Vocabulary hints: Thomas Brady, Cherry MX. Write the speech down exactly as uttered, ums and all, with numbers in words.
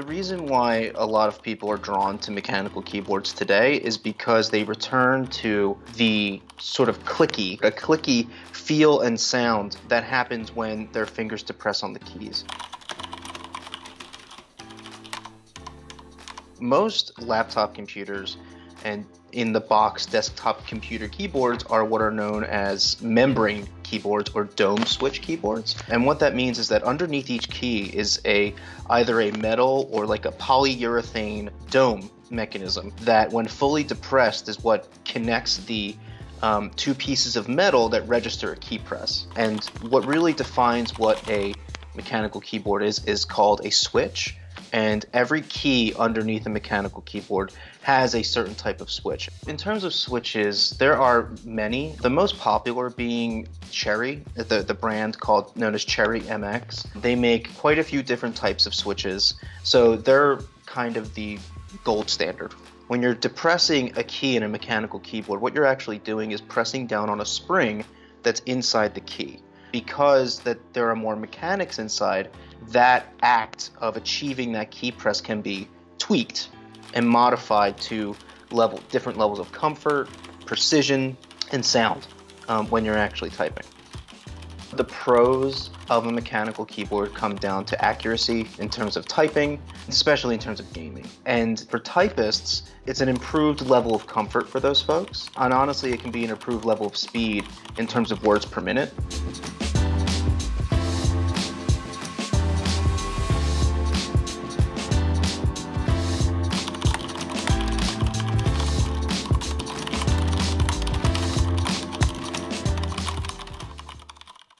The reason why a lot of people are drawn to mechanical keyboards today is because they return to the sort of clicky, a clicky feel and sound that happens when their fingers depress on the keys. Most laptop computers and in-the-box desktop computer keyboards are what are known as membrane keyboards or dome switch keyboards. And what that means is that underneath each key is a either a metal or like a polyurethane dome mechanism that, when fully depressed, is what connects the um, two pieces of metal that register a key press. And what really defines what a mechanical keyboard is is called a switch. And every key underneath a mechanical keyboard has a certain type of switch. In terms of switches, there are many, the most popular being Cherry, the, the brand called known as Cherry M X. They make quite a few different types of switches, so they're kind of the gold standard. When you're depressing a key in a mechanical keyboard, what you're actually doing is pressing down on a spring that's inside the key. Because that there are more mechanics inside, that act of achieving that key press can be tweaked and modified to level different levels of comfort, precision, and sound um, when you're actually typing. The pros of a mechanical keyboard come down to accuracy in terms of typing, especially in terms of gaming. And for typists, it's an improved level of comfort for those folks. And honestly, it can be an improved level of speed in terms of words per minute.